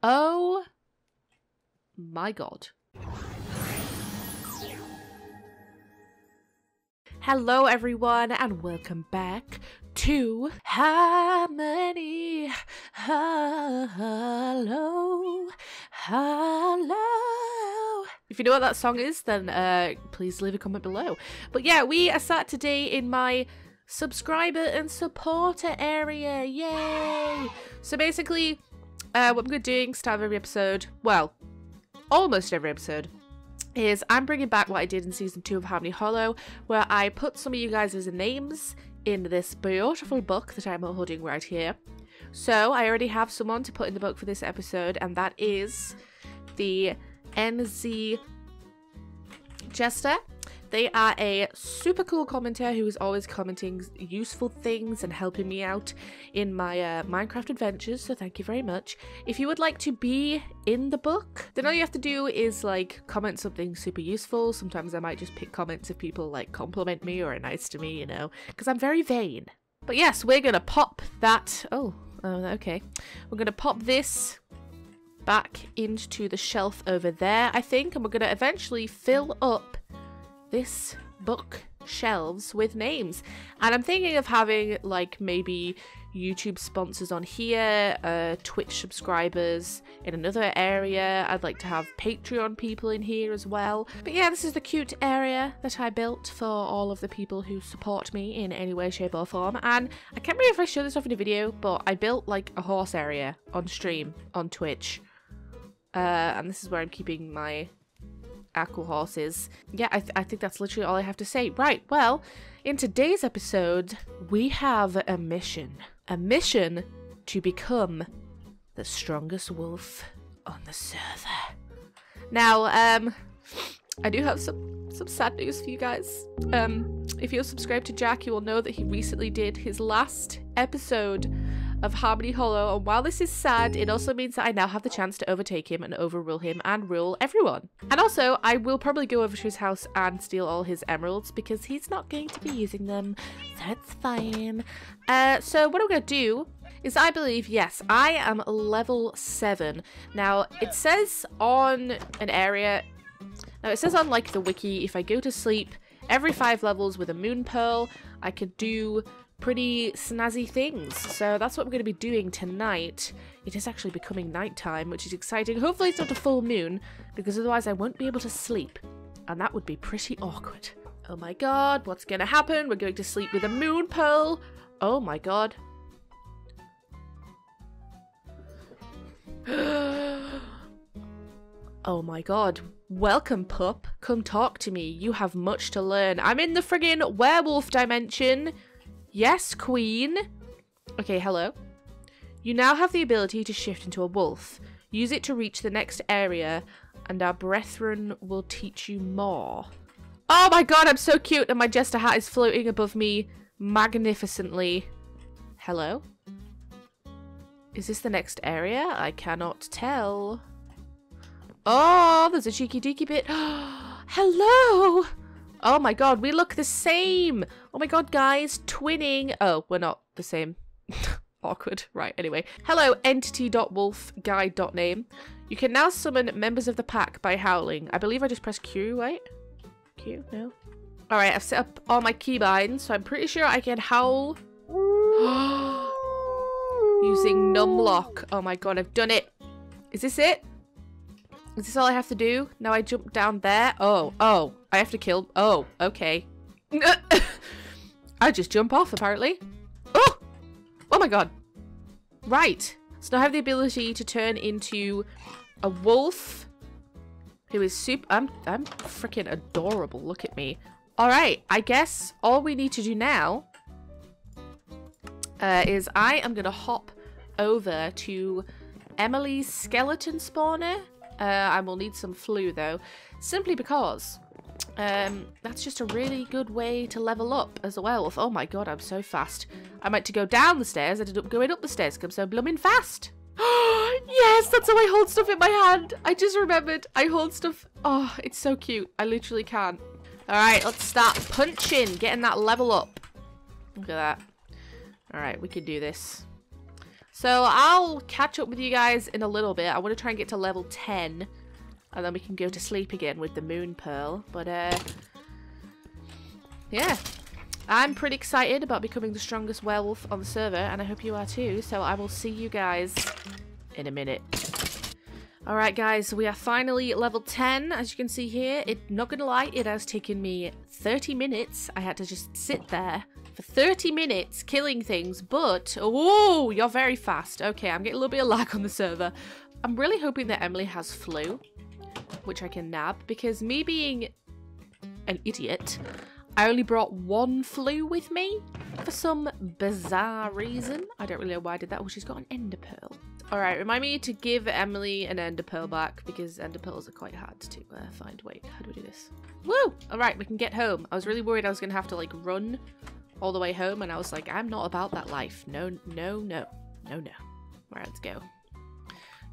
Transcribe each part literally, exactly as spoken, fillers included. Oh my god. Hello everyone and welcome back to Harmony Hollow, Hollow. If you know what that song is, then uh, please leave a comment below. But yeah, we are sat today in my subscriber and supporter area. Yay! So basically, uh, what I'm going to do, start every episode, well, almost every episode, is I'm bringing back what I did in season two of Harmony Hollow, where I put some of you guys' names in this beautiful book that I'm holding right here. So I already have someone to put in the book for this episode, and that is the N Z Jester. They are a super cool commenter who is always commenting useful things and helping me out in my uh, Minecraft adventures, so thank you very much. If you would like to be in the book, then all you have to do is like comment something super useful. Sometimes I might just pick comments if people like compliment me or are nice to me, you know, because I'm very vain. But yes, we're gonna pop that. Oh, oh, okay. We're gonna pop this back into the shelf over there, I think, and we're gonna eventually fill up this book shelves with names, and I'm thinking of having like maybe YouTube sponsors on here, uh, Twitch subscribers in another area. I'd like to have Patreon people in here as well. But yeah, this is the cute area that I built for all of the people who support me in any way, shape or form. And I can't remember if I showed this off in a video, but I built like a horse area on stream on Twitch, uh, and this is where I'm keeping my Aqua horses. Yeah, I, th I think that's literally all I have to say. Right, well, in today's episode, we have a mission. A mission to become the strongest wolf on the server. Now, um, I do have some, some sad news for you guys. Um, if you're subscribed to Jack, you will know that he recently did his last episode of Harmony Hollow, and while this is sad, it also means that I now have the chance to overtake him and overrule him and rule everyone. And also, I will probably go over to his house and steal all his emeralds because he's not going to be using them, so it's fine. Uh, so what I'm going to do is, I believe, yes, I am level seven. Now, it says on an area, now it says on like the wiki, if I go to sleep every five levels with a moon pearl, I could do pretty snazzy things. So that's what we're going to be doing tonight. It is actually becoming nighttime, which is exciting. Hopefully it's not a full moon, because otherwise I won't be able to sleep, and that would be pretty awkward. Oh my god, what's going to happen? We're going to sleep with a moon pearl. Oh my god. Oh my god. Welcome, pup. Come talk to me. You have much to learn. I'm in the friggin' werewolf dimension. Yes, queen. Okay, hello. You now have the ability to shift into a wolf. Use it to reach the next area, and our brethren will teach you more. Oh my god, I'm so cute, and my jester hat is floating above me magnificently. Hello? Is this the next area? I cannot tell. Oh, there's a cheeky deaky bit. Hello! Oh my god, we look the same! Oh my god, guys, twinning! Oh, we're not the same. Awkward. Right, anyway. Hello, entity.wolf guide.name. You can now summon members of the pack by howling. I believe I just pressed Q, right? Q? No. Alright, I've set up all my keybinds, so I'm pretty sure I can howl using numlock. Oh my god, I've done it! Is this it? Is this all I have to do? Now I jump down there? Oh, oh, I have to kill... Oh, okay. I just jump off, apparently. Oh! Oh my god. Right. So now I have the ability to turn into a wolf who is super... I'm, I'm freaking adorable. Look at me. Alright, I guess all we need to do now uh, is I am going to hop over to Emily's skeleton spawner. Uh, I will need some flu though, simply because um, that's just a really good way to level up as a werewolf. Oh my god, I'm so fast. I meant to go down the stairs, I ended up going up the stairs because I'm so blooming fast. Yes, that's how I hold stuff in my hand. I just remembered, I hold stuff. Oh, it's so cute. I literally can. Alright, let's start punching, getting that level up. Look at that. Alright, we can do this. So I'll catch up with you guys in a little bit. I want to try and get to level ten. And then we can go to sleep again with the moon pearl. But uh, yeah. I'm pretty excited about becoming the strongest werewolf on the server. And I hope you are too. So I will see you guys in a minute. Alright guys, we are finally at level ten, as you can see here. It, not gonna lie, it has taken me thirty minutes. I had to just sit there for thirty minutes killing things, but... Oh, you're very fast. Okay, I'm getting a little bit of lag on the server. I'm really hoping that Emily has flu, which I can nab, because me being an idiot, I only brought one flu with me for some bizarre reason. I don't really know why I did that. Oh, she's got an ender pearl. Alright, remind me to give Emily an ender pearl back, because ender pearls are quite hard to uh, find. Wait, how do we do this? Woo! Alright, we can get home. I was really worried I was going to have to, like, run all the way home, and I was like, I'm not about that life. No, no, no. No, no. Alright, let's go.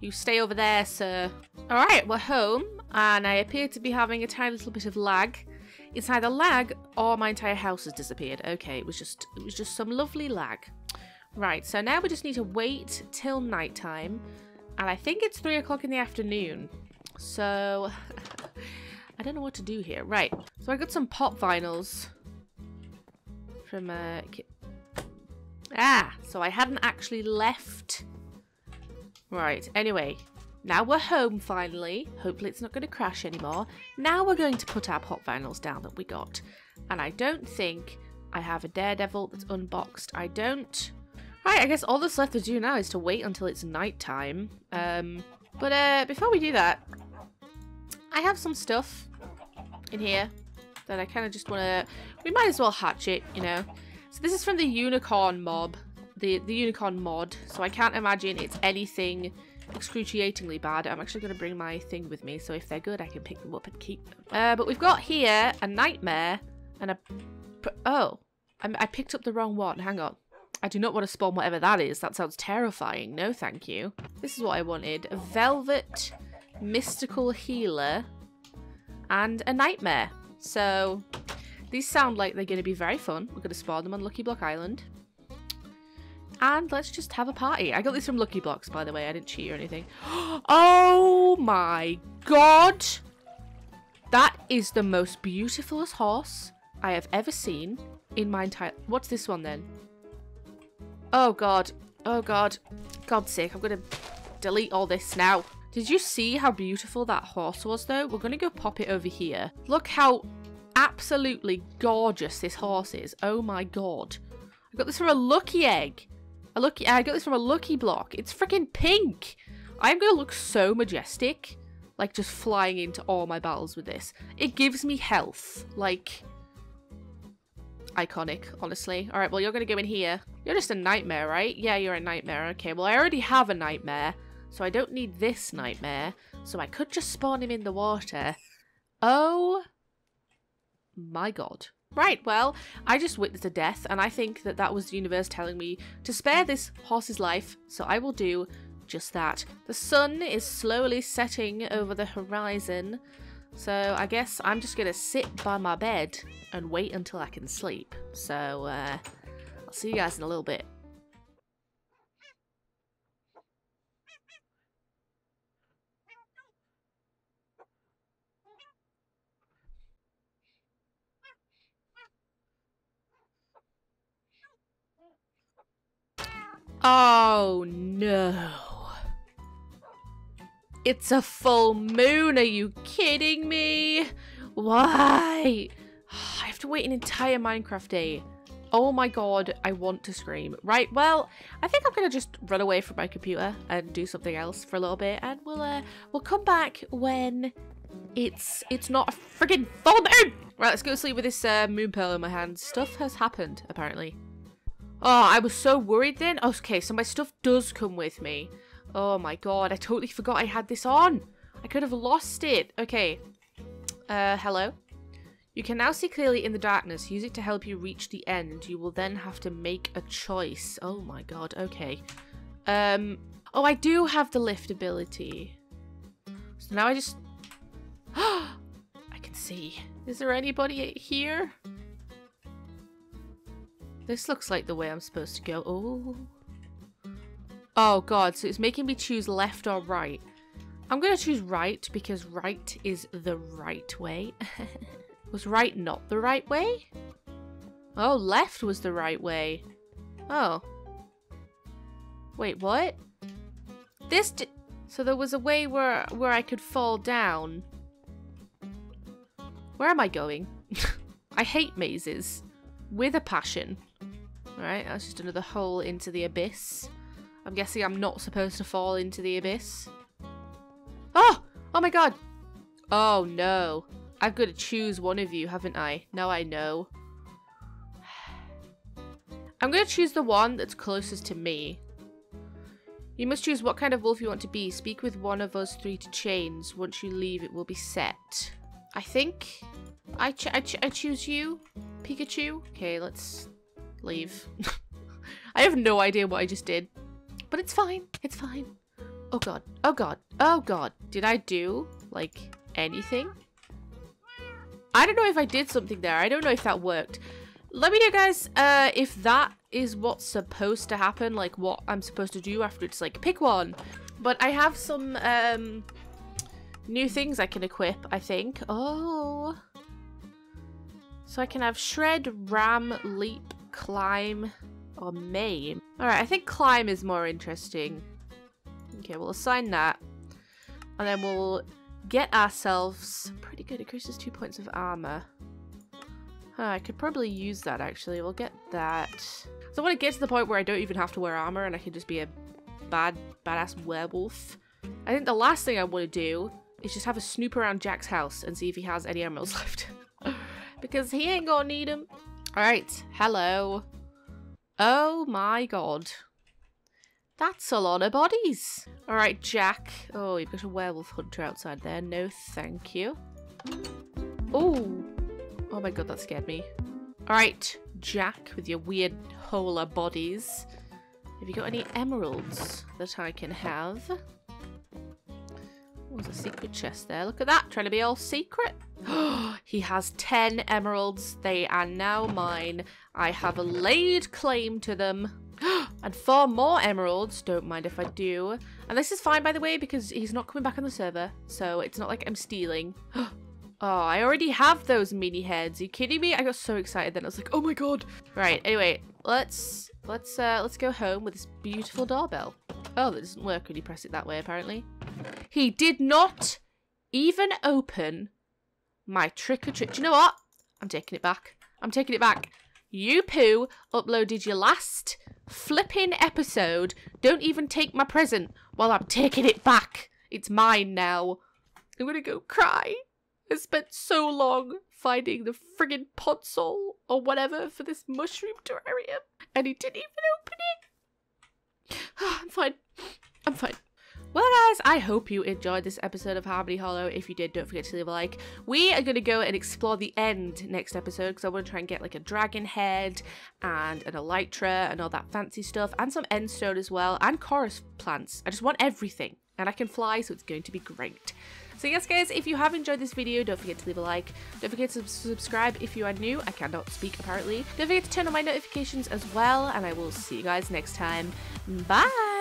You stay over there, sir. Alright, we're home, and I appear to be having a tiny little bit of lag. It's either lag or my entire house has disappeared. Okay, it was just, it was just some lovely lag. Right, so now we just need to wait till nighttime, and I think it's three o'clock in the afternoon. So I don't know what to do here. Right, so I got some pop vinyls from uh, ah. So I hadn't actually left. Right. Anyway, now we're home finally. Hopefully it's not going to crash anymore. Now we're going to put our pop vinyls down that we got, and I don't think I have a daredevil that's unboxed. I don't. Right, I guess all that's left to do now is to wait until it's nighttime. Um, but uh, before we do that, I have some stuff in here that I kind of just want to... We might as well hatch it, you know. So this is from the unicorn mob, the, the unicorn mod. So I can't imagine it's anything excruciatingly bad. I'm actually going to bring my thing with me, so if they're good, I can pick them up and keep them. Uh, but we've got here a nightmare and a... Oh, I, I picked up the wrong one. Hang on. I do not want to spawn whatever that is. That sounds terrifying. No, thank you. This is what I wanted. A velvet mystical healer and a nightmare. So these sound like they're going to be very fun. We're going to spawn them on Lucky Block Island. And let's just have a party. I got these from Lucky Blocks, by the way. I didn't cheat or anything. Oh my god. That is the most beautifulest horse I have ever seen in my entire... What's this one then? Oh god. Oh god. God's sake. I'm going to delete all this now. Did you see how beautiful that horse was though? We're going to go pop it over here. Look how absolutely gorgeous this horse is. Oh my god. I got this from a lucky egg. A lucky... I got this from a lucky block. It's freaking pink. I'm going to look so majestic. Like just flying into all my battles with this. It gives me health. Like... Iconic, honestly. Alright, well, you're going to go in here. You're just a nightmare, right? Yeah, you're a nightmare. Okay, well, I already have a nightmare, so I don't need this nightmare. So I could just spawn him in the water. Oh my god. Right, well, I just witnessed a death, and I think that that was the universe telling me to spare this horse's life, so I will do just that. The sun is slowly setting over the horizon, so I guess I'm just going to sit by my bed and wait until I can sleep. So uh, I'll see you guys in a little bit. Oh no. It's a full moon, are you kidding me? Why? I have to wait an entire Minecraft day. Oh my god, I want to scream. Right, well, I think I'm gonna just run away from my computer and do something else for a little bit, and we'll uh, we'll come back when it's it's not a friggin' full moon! Right, let's go sleep with this uh, moon pearl in my hand. Stuff has happened, apparently. Oh, I was so worried then. Okay, so my stuff does come with me. Oh my god, I totally forgot I had this on. I could have lost it. Okay. Uh, hello. You can now see clearly in the darkness. Use it to help you reach the end. You will then have to make a choice. Oh my god, okay. Um, oh, I do have the lift ability. So now I just... I can see. Is there anybody here? This looks like the way I'm supposed to go. Oh... Oh god, so it's making me choose left or right. I'm gonna choose right because right is the right way. Was right not the right way? Oh, left was the right way. Oh. Wait, what? This di- So there was a way where where I could fall down. Where am I going? I hate mazes. With a passion. Alright, that's just another hole into the abyss. I'm guessing I'm not supposed to fall into the abyss. Oh! Oh my god! Oh no. I've got to choose one of you, haven't I? Now I know. I'm going to choose the one that's closest to me. You must choose what kind of wolf you want to be. Speak with one of us three to chains. Once you leave, it will be set. I think I, ch I, ch I choose you, Pikachu. Okay, let's leave. I have no idea what I just did, but it's fine. It's fine. Oh god. Oh god. Oh god. Did I do, like, anything? I don't know if I did something there. I don't know if that worked. Let me know, guys, uh, if that is what's supposed to happen, like what I'm supposed to do after it's like pick one. But I have some um, new things I can equip, I think. Oh. So I can have shred, ram, leap, climb, or maim. All right, I think climb is more interesting. Okay, we'll assign that. And then we'll get ourselves pretty good. It increases two points of armor. Huh, I could probably use that, actually. We'll get that. So I want to get to the point where I don't even have to wear armor and I can just be a bad, badass werewolf. I think the last thing I want to do is just have a snoop around Jack's house and see if he has any emeralds left. Because he ain't gonna need them. Alright, hello. Oh my god. That's a lot of bodies. Alright, Jack. Oh, you've got a werewolf hunter outside there. No, thank you. Ooh. Oh my god, that scared me. Alright, Jack, with your weird hola bodies. Have you got any emeralds that I can have? Oh, there's a secret chest there. Look at that, trying to be all secret. He has ten emeralds. They are now mine. I have a laid claim to them. And four more emeralds. Don't mind if I do. And this is fine, by the way, because he's not coming back on the server. So it's not like I'm stealing. Oh, I already have those mini heads. Are you kidding me? I got so excited then. I was like, oh my god. Right, anyway, let's let's uh let's go home with this beautiful doorbell. Oh, that doesn't work when you press it that way, apparently. He did not even open my trick or treat. Do you know what? I'm taking it back. I'm taking it back. You poo uploaded your last flipping episode. Don't even take my present. Well, I'm taking it back. It's mine now. I'm gonna go cry. I spent so long finding the friggin' podsole or whatever for this mushroom terrarium, and he didn't even open it. Oh, I'm fine. I'm fine. Well, guys, I hope you enjoyed this episode of Harmony Hollow. If you did, don't forget to leave a like. We are going to go and explore the end next episode because I want to try and get like a dragon head and an elytra and all that fancy stuff and some end stone as well and chorus plants. I just want everything, and I can fly, so it's going to be great. So yes, guys, if you have enjoyed this video, don't forget to leave a like. Don't forget to subscribe if you are new. I cannot speak, apparently. Don't forget to turn on my notifications as well, and I will see you guys next time. Bye!